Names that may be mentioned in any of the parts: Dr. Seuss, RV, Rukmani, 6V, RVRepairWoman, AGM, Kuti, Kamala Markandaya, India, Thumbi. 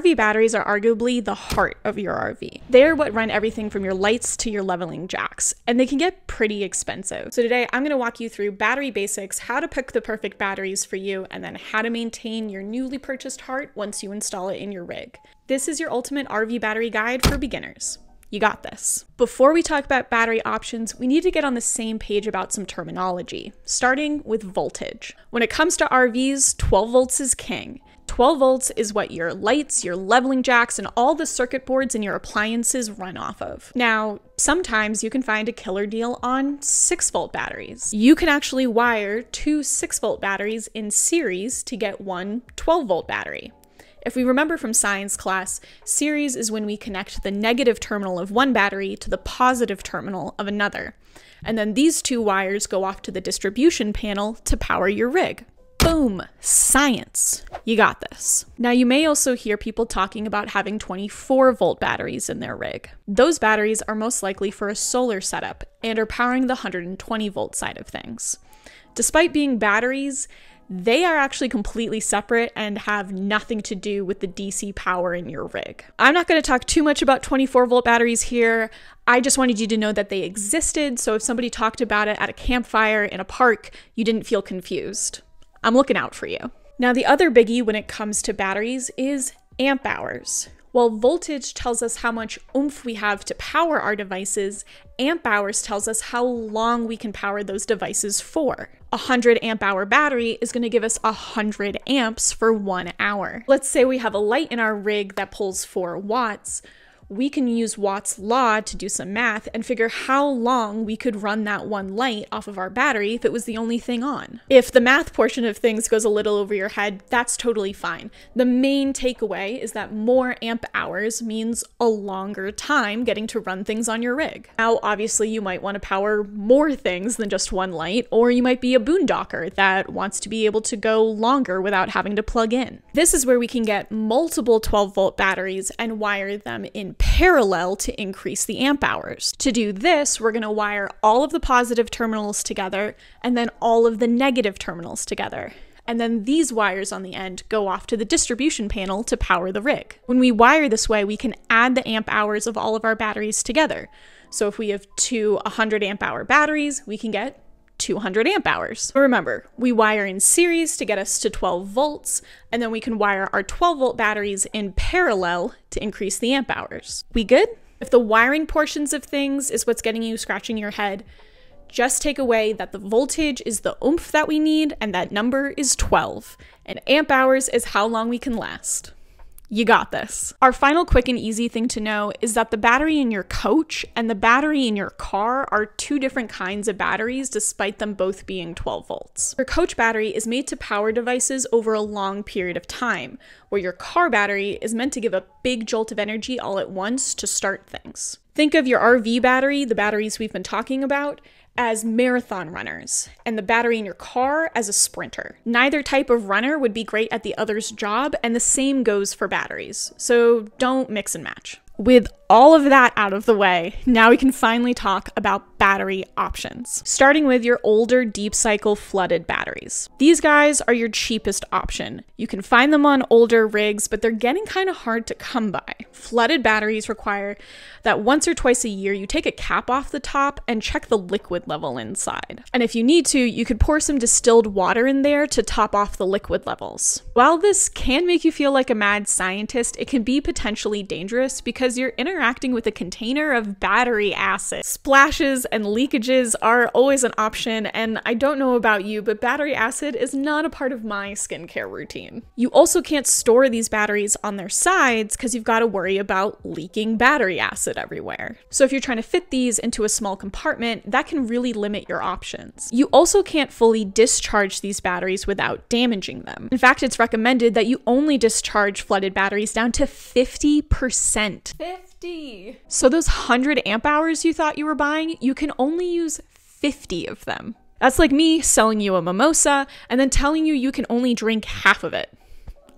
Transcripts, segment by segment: RV batteries are arguably the heart of your RV. They're what run everything from your lights to your leveling jacks, and they can get pretty expensive. So today I'm gonna walk you through battery basics, how to pick the perfect batteries for you, and then how to maintain your newly purchased heart once you install it in your rig. This is your ultimate RV battery guide for beginners. You got this. Before we talk about battery options, we need to get on the same page about some terminology, starting with voltage. When it comes to RVs, 12 volts is king. 12 volts is what your lights, your leveling jacks, and all the circuit boards in your appliances run off of. Now, sometimes you can find a killer deal on 6-volt batteries. You can actually wire two 6-volt batteries in series to get one 12-volt battery. If we remember from science class, series is when we connect the negative terminal of one battery to the positive terminal of another. And then these two wires go off to the distribution panel to power your rig. Boom! Science! You got this. Now you may also hear people talking about having 24-volt batteries in their rig. Those batteries are most likely for a solar setup and are powering the 120-volt side of things. Despite being batteries, they are actually completely separate and have nothing to do with the DC power in your rig. I'm not going to talk too much about 24-volt batteries here. I just wanted you to know that they existed, so if somebody talked about it at a campfire in a park, you didn't feel confused. I'm looking out for you. Now, the other biggie when it comes to batteries is amp hours. While voltage tells us how much oomph we have to power our devices, amp hours tells us how long we can power those devices for. A 100 amp hour battery is going to give us 100 amps for 1 hour. Let's say we have a light in our rig that pulls 4 watts. We can use Watt's law to do some math and figure how long we could run that one light off of our battery if it was the only thing on. If the math portion of things goes a little over your head, that's totally fine. The main takeaway is that more amp hours means a longer time getting to run things on your rig. Now, obviously, you might want to power more things than just one light, or you might be a boondocker that wants to be able to go longer without having to plug in. This is where we can get multiple 12-volt batteries and wire them in parallel to increase the amp hours. To do this, we're going to wire all of the positive terminals together and then all of the negative terminals together. And then these wires on the end go off to the distribution panel to power the rig. When we wire this way, we can add the amp hours of all of our batteries together. So if we have two 100 amp hour batteries, we can get 200 amp hours. Remember, we wire in series to get us to 12 volts, and then we can wire our 12-volt batteries in parallel to increase the amp hours. We good? If the wiring portions of things is what's getting you scratching your head, just take away that the voltage is the oomph that we need, and that number is 12, and amp hours is how long we can last. You got this. Our final quick and easy thing to know is that the battery in your coach and the battery in your car are two different kinds of batteries despite them both being 12 volts. Your coach battery is made to power devices over a long period of time, where your car battery is meant to give a big jolt of energy all at once to start things. Think of your RV battery, the batteries we've been talking about, as marathon runners, and the battery in your car as a sprinter. Neither type of runner would be great at the other's job, and the same goes for batteries, so don't mix and match. With all of that out of the way, now we can finally talk about battery options, starting with your older deep cycle flooded batteries. These guys are your cheapest option. You can find them on older rigs, but they're getting kind of hard to come by. Flooded batteries require that once or twice a year, you take a cap off the top and check the liquid level inside. And if you need to, you could pour some distilled water in there to top off the liquid levels. While this can make you feel like a mad scientist, it can be potentially dangerous because you're interacting with a container of battery acid. Splashes and leakages are always an option, and I don't know about you, but battery acid is not a part of my skincare routine. You also can't store these batteries on their sides because you've got to worry about leaking battery acid everywhere. So if you're trying to fit these into a small compartment, that can really limit your options. You also can't fully discharge these batteries without damaging them. In fact, it's recommended that you only discharge flooded batteries down to 50%. 50. So those 100 amp hours you thought you were buying, you can only use 50 of them. That's like me selling you a mimosa and then telling you you can only drink half of it.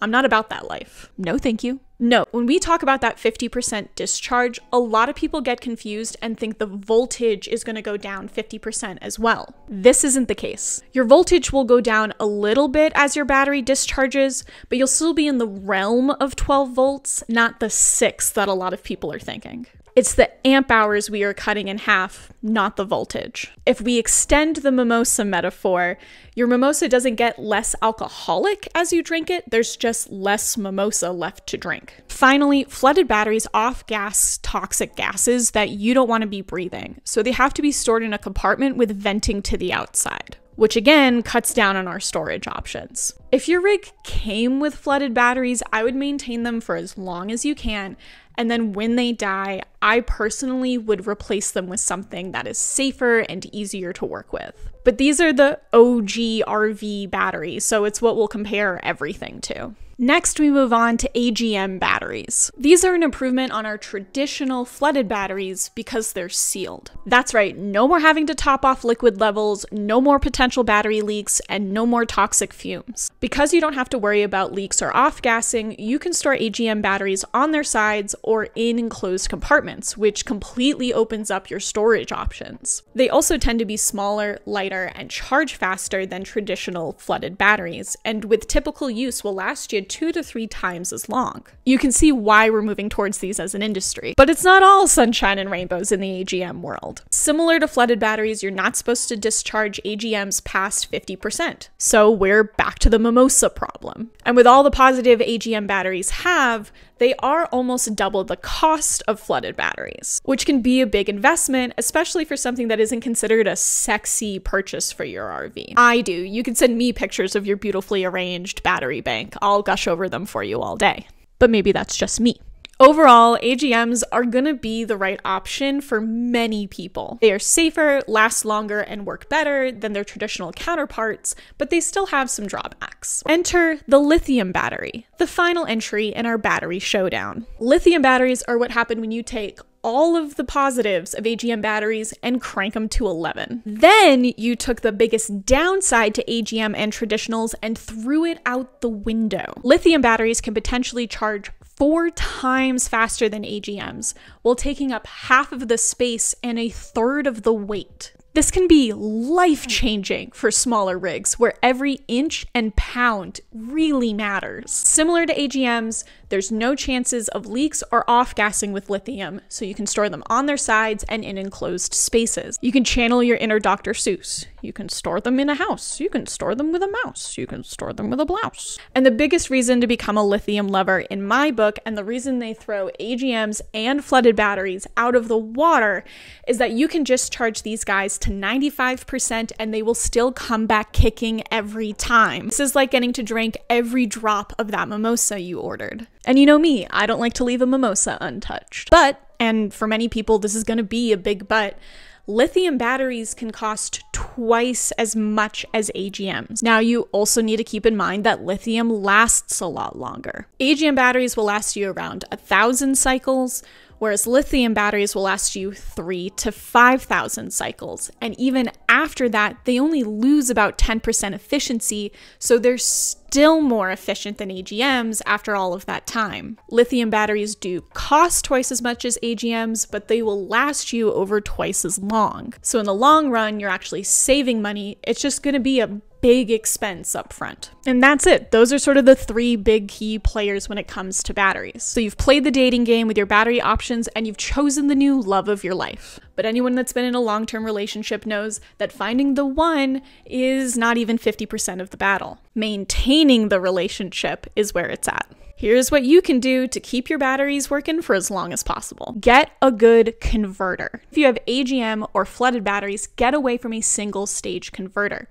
I'm not about that life. No, thank you. No, when we talk about that 50% discharge, a lot of people get confused and think the voltage is going to go down 50% as well. This isn't the case. Your voltage will go down a little bit as your battery discharges, but you'll still be in the realm of 12 volts, not the 6 that a lot of people are thinking. It's the amp hours we are cutting in half, not the voltage. If we extend the mimosa metaphor, your mimosa doesn't get less alcoholic as you drink it, there's just less mimosa left to drink. Finally, flooded batteries off-gas toxic gases that you don't want to be breathing, so they have to be stored in a compartment with venting to the outside, which again cuts down on our storage options. If your rig came with flooded batteries, I would maintain them for as long as you can, and then when they die, I personally would replace them with something that is safer and easier to work with. But these are the OG RV batteries, so it's what we'll compare everything to. Next, we move on to AGM batteries. These are an improvement on our traditional flooded batteries because they're sealed. That's right, no more having to top off liquid levels, no more potential battery leaks, and no more toxic fumes. Because you don't have to worry about leaks or off-gassing, you can store AGM batteries on their sides or in enclosed compartments, which completely opens up your storage options. They also tend to be smaller, lighter, and charge faster than traditional flooded batteries, and with typical use will last you 2 to 3 times as long. You can see why we're moving towards these as an industry, but it's not all sunshine and rainbows in the AGM world. Similar to flooded batteries, you're not supposed to discharge AGMs past 50%, so we're back to the mimosa problem. And with all the positive AGM batteries have, they are almost double the cost of flooded batteries, which can be a big investment, especially for something that isn't considered a sexy purchase for your RV. I do. You can send me pictures of your beautifully arranged battery bank. I'll gush over them for you all day. But maybe that's just me. Overall, AGMs are gonna be the right option for many people. They are safer, last longer, and work better than their traditional counterparts, but they still have some drawbacks. Enter the lithium battery, the final entry in our battery showdown. Lithium batteries are what happen when you take all of the positives of AGM batteries and crank them to 11. Then you took the biggest downside to AGM and traditionals and threw it out the window. Lithium batteries can potentially charge 4 times faster than AGMs, while taking up half of the space and a third of the weight. This can be life-changing for smaller rigs where every inch and pound really matters. Similar to AGMs, there's no chances of leaks or off-gassing with lithium, so you can store them on their sides and in enclosed spaces. You can channel your inner Dr. Seuss. You can store them in a house. You can store them with a mouse. You can store them with a blouse. And the biggest reason to become a lithium lover in my book, and the reason they throw AGMs and flooded batteries out of the water, is that you can just charge these guys to 95% and they will still come back kicking every time. This is like getting to drink every drop of that mimosa you ordered. And you know me, I don't like to leave a mimosa untouched. But, and for many people this is going to be a big but, lithium batteries can cost twice as much as AGMs. Now you also need to keep in mind that lithium lasts a lot longer. AGM batteries will last you around 1,000 cycles, whereas lithium batteries will last you 3,000 to 5,000 cycles. And even after that, they only lose about 10% efficiency, so they're still more efficient than AGMs after all of that time. Lithium batteries do cost twice as much as AGMs, but they will last you over twice as long. So in the long run, you're actually saving money. It's just gonna be a big expense up front. And that's it. Those are sort of the 3 big key players when it comes to batteries. So you've played the dating game with your battery options and you've chosen the new love of your life. But anyone that's been in a long-term relationship knows that finding the one is not even 50% of the battle. Maintaining the relationship is where it's at. Here's what you can do to keep your batteries working for as long as possible. Get a good converter. If you have AGM or flooded batteries, get away from a single-stage converter.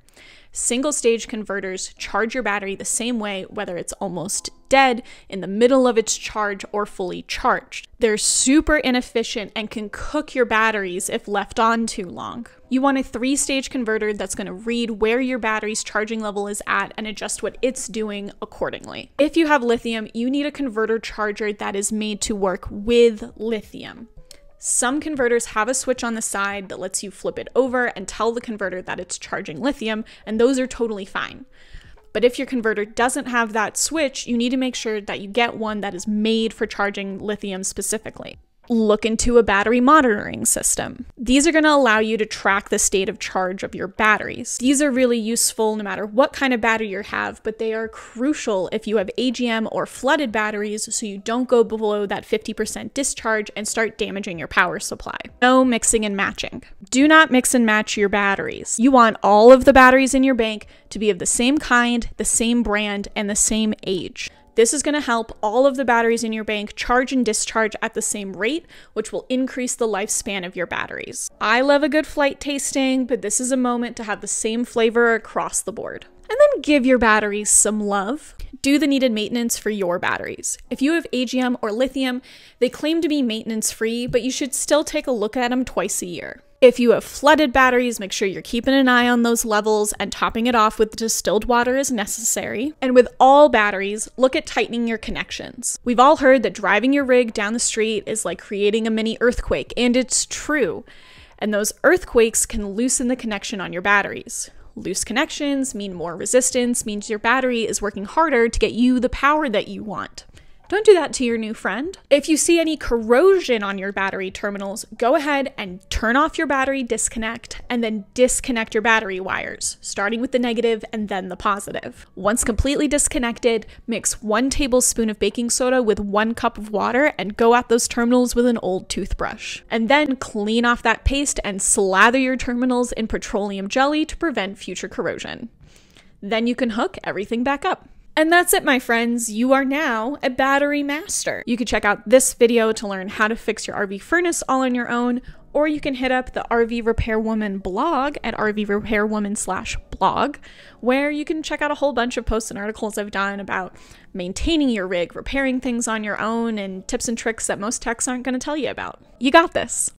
Single-stage converters charge your battery the same way, whether it's almost dead, in the middle of its charge, or fully charged. They're super inefficient and can cook your batteries if left on too long. You want a 3-stage converter that's going to read where your battery's charging level is at and adjust what it's doing accordingly. If you have lithium, you need a converter charger that is made to work with lithium. Some converters have a switch on the side that lets you flip it over and tell the converter that it's charging lithium, and those are totally fine. But if your converter doesn't have that switch, you need to make sure that you get one that is made for charging lithium specifically. Look into a battery monitoring system. These are going to allow you to track the state of charge of your batteries. These are really useful no matter what kind of battery you have, but they are crucial if you have AGM or flooded batteries so you don't go below that 50% discharge and start damaging your power supply. No mixing and matching. Do not mix and match your batteries. You want all of the batteries in your bank to be of the same kind, the same brand, and the same age. This is going to help all of the batteries in your bank charge and discharge at the same rate, which will increase the lifespan of your batteries. I love a good flight tasting, but this is a moment to have the same flavor across the board. And then give your batteries some love. Do the needed maintenance for your batteries. If you have AGM or lithium, they claim to be maintenance-free, but you should still take a look at them twice a year. If you have flooded batteries, make sure you're keeping an eye on those levels and topping it off with distilled water as necessary. And with all batteries, look at tightening your connections. We've all heard that driving your rig down the street is like creating a mini earthquake, and it's true. And those earthquakes can loosen the connection on your batteries. Loose connections mean more resistance, means your battery is working harder to get you the power that you want. Don't do that to your new friend. If you see any corrosion on your battery terminals, go ahead and turn off your battery disconnect and then disconnect your battery wires, starting with the negative and then the positive. Once completely disconnected, mix 1 tablespoon of baking soda with 1 cup of water and go at those terminals with an old toothbrush. And then clean off that paste and slather your terminals in petroleum jelly to prevent future corrosion. Then you can hook everything back up. And that's it, my friends. You are now a battery master. You can check out this video to learn how to fix your RV furnace all on your own, or you can hit up the RV Repair Woman blog at rvrepairwoman.com/blog, where you can check out a whole bunch of posts and articles I've done about maintaining your rig, repairing things on your own, and tips and tricks that most techs aren't going to tell you about. You got this.